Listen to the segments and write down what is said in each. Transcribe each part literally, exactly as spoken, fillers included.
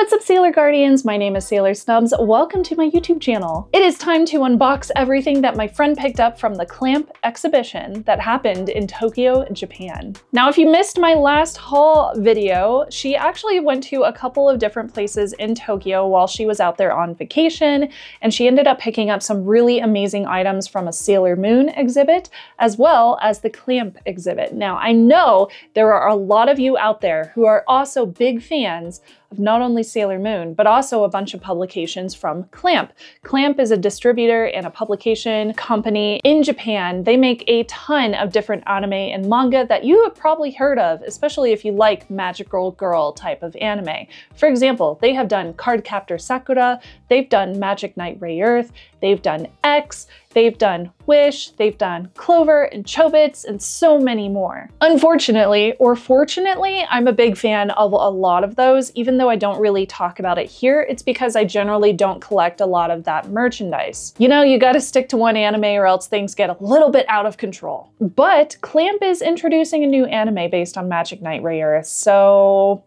what's up, Sailor Guardians? My name is Sailor Snubs. Welcome to my YouTube channel. It is time to unbox everything that my friend picked up from the CLAMP exhibition that happened in Tokyo, Japan. Now, if you missed my last haul video, she actually went to a couple of different places in Tokyo while she was out there on vacation, and she ended up picking up some really amazing items from a Sailor Moon exhibit, as well as the CLAMP exhibit. Now, I know there are a lot of you out there who are also big fans of not only Sailor Moon, but also a bunch of publications from CLAMP. CLAMP is a distributor and a publication company in Japan. They make a ton of different anime and manga that you have probably heard of, especially if you like magical girl type of anime. For example, they have done Cardcaptor Sakura, they've done Magic Knight Rayearth, they've done X, they've done Wish, they've done Clover and Chobits, and so many more. Unfortunately, or fortunately, I'm a big fan of a lot of those. Even though I don't really talk about it here, it's because I generally don't collect a lot of that merchandise. You know, you gotta stick to one anime or else things get a little bit out of control. But CLAMP is introducing a new anime based on Magic Knight Rayearth, so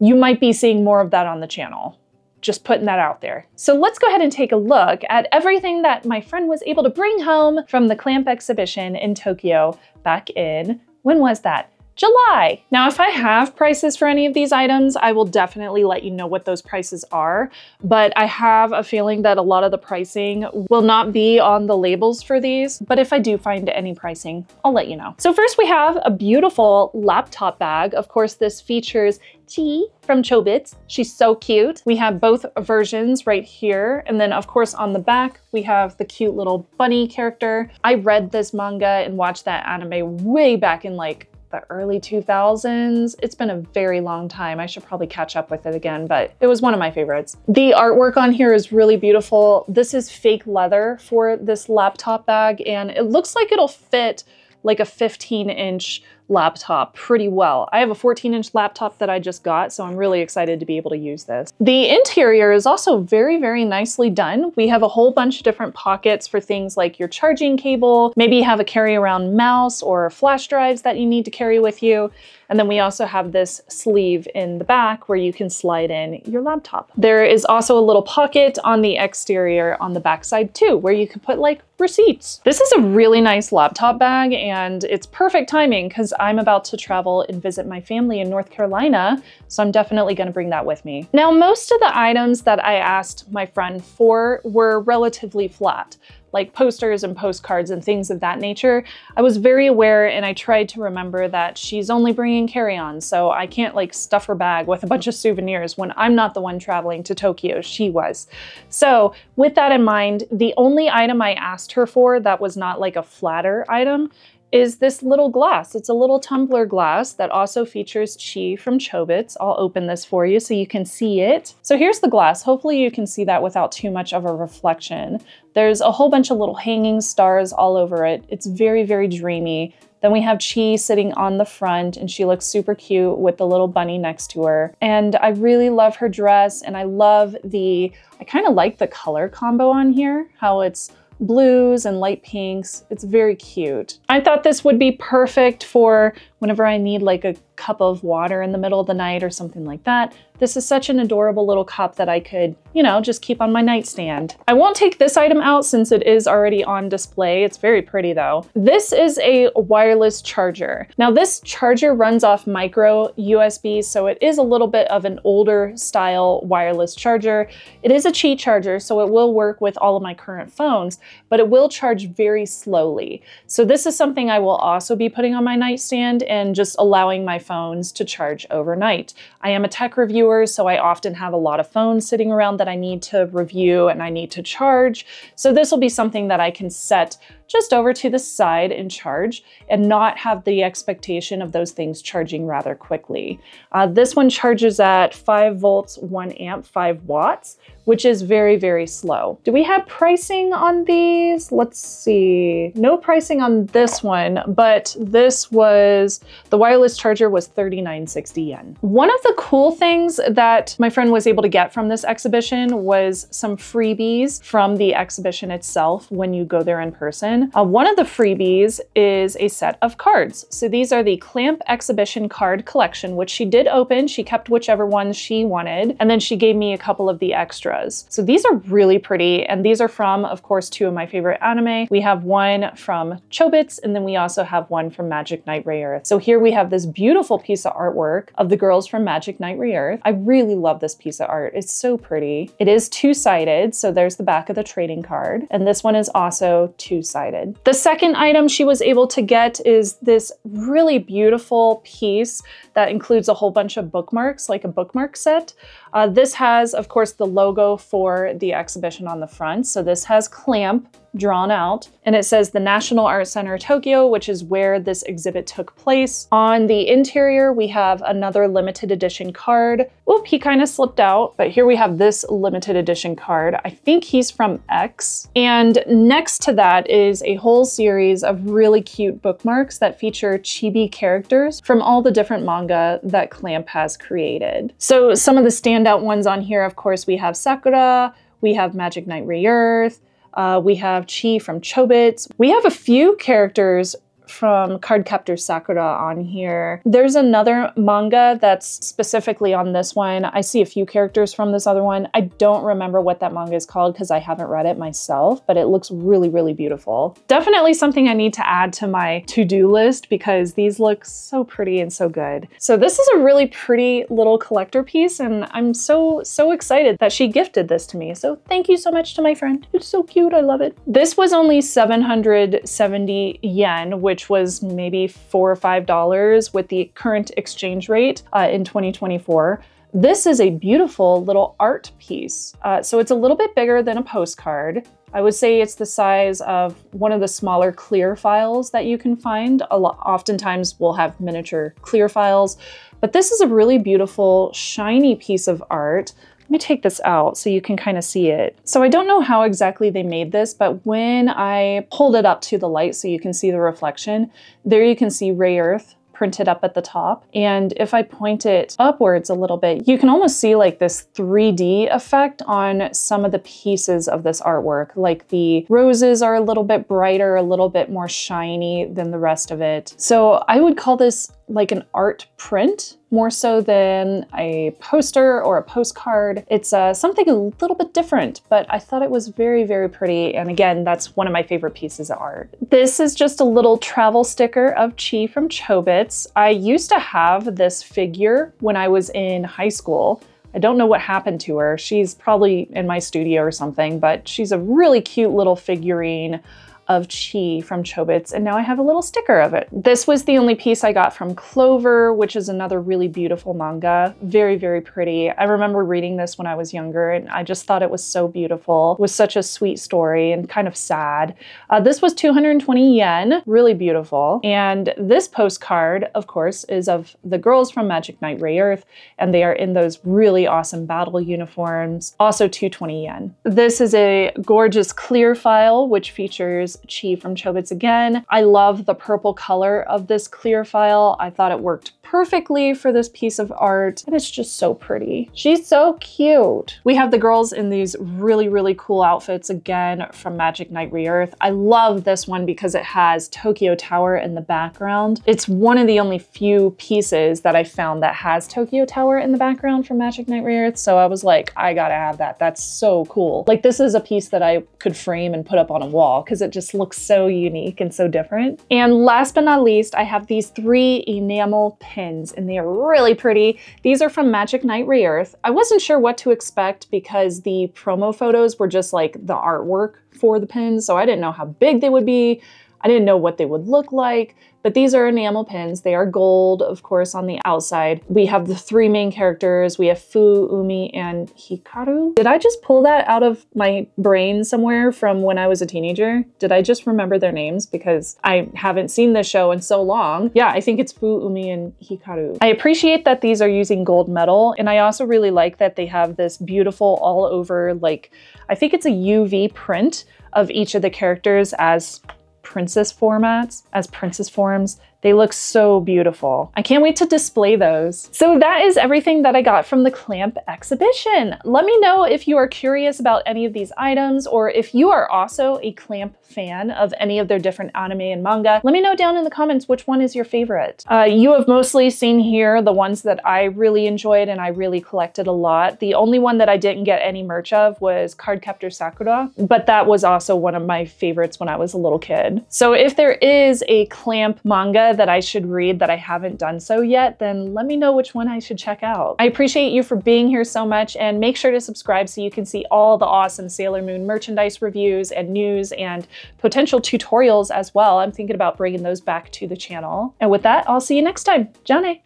you might be seeing more of that on the channel. Just putting that out there. So let's go ahead and take a look at everything that my friend was able to bring home from the CLAMP exhibition in Tokyo back in, when was that? July. Now, if I have prices for any of these items, I will definitely let you know what those prices are, but I have a feeling that a lot of the pricing will not be on the labels for these, but if I do find any pricing, I'll let you know. So first we have a beautiful laptop bag. Of course, this features Chi from Chobits. She's so cute. We have both versions right here. And then of course on the back, we have the cute little bunny character. I read this manga and watched that anime way back in like the early two thousands. It's been a very long time. I should probably catch up with it again, but it was one of my favorites. The artwork on here is really beautiful. This is fake leather for this laptop bag, and it looks like it'll fit like a fifteen inch laptop pretty well. I have a fourteen inch laptop that I just got, so I'm really excited to be able to use this. The interior is also very, very nicely done. We have a whole bunch of different pockets for things like your charging cable, maybe you have a carry around mouse or flash drives that you need to carry with you. And then we also have this sleeve in the back where you can slide in your laptop. There is also a little pocket on the exterior on the backside too, where you can put like receipts. This is a really nice laptop bag, and it's perfect timing because I'm about to travel and visit my family in North Carolina, so I'm definitely gonna bring that with me. Now, most of the items that I asked my friend for were relatively flat, like posters and postcards and things of that nature. I was very aware, and I tried to remember that she's only bringing carry-on, so I can't like stuff her bag with a bunch of souvenirs when I'm not the one traveling to Tokyo, she was. So with that in mind, the only item I asked her for that was not like a flatter item is this little glass. It's a little tumbler glass that also features Chi from Chobits. I'll open this for you so you can see it. So here's the glass. Hopefully you can see that without too much of a reflection. There's a whole bunch of little hanging stars all over it. It's very, very dreamy. Then we have Chi sitting on the front, and she looks super cute with the little bunny next to her. And I really love her dress, and I love the, I kind of like the color combo on here, how it's blues and light pinks. It's very cute. I thought this would be perfect for whenever I need like a cup of water in the middle of the night or something like that. This is such an adorable little cup that I could, you know, just keep on my nightstand. I won't take this item out since it is already on display. It's very pretty though. This is a wireless charger. Now, this charger runs off micro U S B, so it is a little bit of an older style wireless charger. It is a Qi charger, so it will work with all of my current phones, but it will charge very slowly. So this is something I will also be putting on my nightstand and just allowing my phones to charge overnight. I am a tech reviewer, so I often have a lot of phones sitting around that I need to review and I need to charge. So this will be something that I can set just over to the side and charge and not have the expectation of those things charging rather quickly. Uh, this one charges at five volts, one amp, five watts, which is very, very slow. Do we have pricing on these? Let's see. No pricing on this one, but this was, the wireless charger was thirty-nine sixty yen. One of the cool things that my friend was able to get from this exhibition was some freebies from the exhibition itself when you go there in person. exhibition. Uh, one of the freebies is a set of cards. So these are the CLAMP exhibition card collection, which she did open. She kept whichever ones she wanted, and then she gave me a couple of the extras. So these are really pretty, and these are from, of course, two of my favorite anime. We have one from Chobits, and then we also have one from Magic Knight Rayearth. So here we have this beautiful piece of artwork of the girls from Magic Knight Rayearth. I really love this piece of art. It's so pretty. It is two-sided, so there's the back of the trading card, and this one is also two-sided. The second item she was able to get is this really beautiful piece that includes a whole bunch of bookmarks, like a bookmark set. Uh, this has, of course, the logo for the exhibition on the front. So this has CLAMP drawn out, and it says the National Art Center Tokyo, which is where this exhibit took place. On the interior, we have another limited edition card. Oop, he kind of slipped out, but here we have this limited edition card. I think he's from X. And next to that is a whole series of really cute bookmarks that feature chibi characters from all the different manga that CLAMP has created. So some of the standout ones on here, of course, we have Sakura, we have Magic Knight Rayearth, Uh, we have Chi from Chobits. We have a few characters from Cardcaptor Sakura on here. There's another manga that's specifically on this one. I see a few characters from this other one. I don't remember what that manga is called because I haven't read it myself, but it looks really, really beautiful. Definitely something I need to add to my to-do list because these look so pretty and so good. So this is a really pretty little collector piece, and I'm so, so excited that she gifted this to me. So thank you so much to my friend. It's so cute, I love it. This was only seven hundred seventy yen, which was maybe four or five dollars with the current exchange rate uh, in twenty twenty-four. This is a beautiful little art piece. Uh, so it's a little bit bigger than a postcard. I would say it's the size of one of the smaller clear files that you can find. A lot, oftentimes we'll have miniature clear files, but this is a really beautiful, shiny piece of art. Let me take this out so you can kind of see it. So I don't know how exactly they made this, but when I pulled it up to the light so you can see the reflection, there you can see Rayearth printed up at the top. And if I point it upwards a little bit, you can almost see like this three D effect on some of the pieces of this artwork. Like the roses are a little bit brighter, a little bit more shiny than the rest of it. So I would call this like an art print, more so than a poster or a postcard. It's uh, something a little bit different, but I thought it was very, very pretty. And again, that's one of my favorite pieces of art. This is just a little travel sticker of Chi from Chobits. I used to have this figure when I was in high school. I don't know what happened to her. She's probably in my studio or something, but she's a really cute little figurine of Chi from Chobits, and now I have a little sticker of it. This was the only piece I got from Clover, which is another really beautiful manga. Very, very pretty. I remember reading this when I was younger, and I just thought it was so beautiful. It was such a sweet story and kind of sad. Uh, this was two hundred twenty yen, really beautiful. And this postcard, of course, is of the girls from Magic Knight Rayearth, and they are in those really awesome battle uniforms, also two hundred twenty yen. This is a gorgeous clear file, which features Chi from Chobits again. I love the purple color of this clear file. I thought it worked perfectly for this piece of art, and it's just so pretty. She's so cute. We have the girls in these really, really cool outfits again from Magic Knight Rayearth. I love this one because it has Tokyo Tower in the background. It's one of the only few pieces that I found that has Tokyo Tower in the background from Magic Knight Rayearth, so I was like, I gotta have that. That's so cool. Like, this is a piece that I could frame and put up on a wall because it just looks so unique and so different. And last but not least, I have these three enamel pins, and they are really pretty. These are from Magic Knight Rayearth. I wasn't sure what to expect because the promo photos were just like the artwork for the pins, so I didn't know how big they would be. I didn't know what they would look like, but these are enamel pins. They are gold, of course, on the outside. We have the three main characters. We have Fu, Umi, and Hikaru. Did I just pull that out of my brain somewhere from when I was a teenager? Did I just remember their names? Because I haven't seen this show in so long. Yeah, I think it's Fu, Umi, and Hikaru. I appreciate that these are using gold metal, and I also really like that they have this beautiful all over, like, I think it's a U V print of each of the characters as princess formats, as princess forms. They look so beautiful. I can't wait to display those. So that is everything that I got from the CLAMP exhibition. Let me know if you are curious about any of these items, or if you are also a CLAMP fan of any of their different anime and manga. Let me know down in the comments which one is your favorite. Uh, you have mostly seen here the ones that I really enjoyed and I really collected a lot. The only one that I didn't get any merch of was Cardcaptor Sakura, but that was also one of my favorites when I was a little kid. So if there is a CLAMP manga that I should read that I haven't done so yet, then let me know which one I should check out. I appreciate you for being here so much, and make sure to subscribe so you can see all the awesome Sailor Moon merchandise reviews and news and potential tutorials as well. I'm thinking about bringing those back to the channel. And with that, I'll see you next time. Jane!